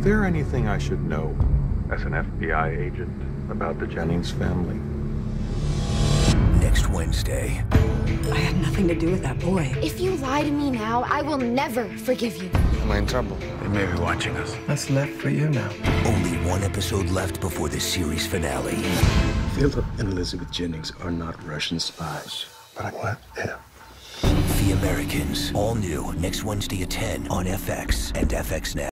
Is there anything I should know as an FBI agent about the Jennings family? Next Wednesday. I had nothing to do with that boy. If you lie to me now, I will never forgive you. Am I in trouble? They may be watching us. What's left for you now? Only one episode left before the series finale. Philip and Elizabeth Jennings are not Russian spies. But what if? The Americans, all new, next Wednesday at 10 on FX and FX Now.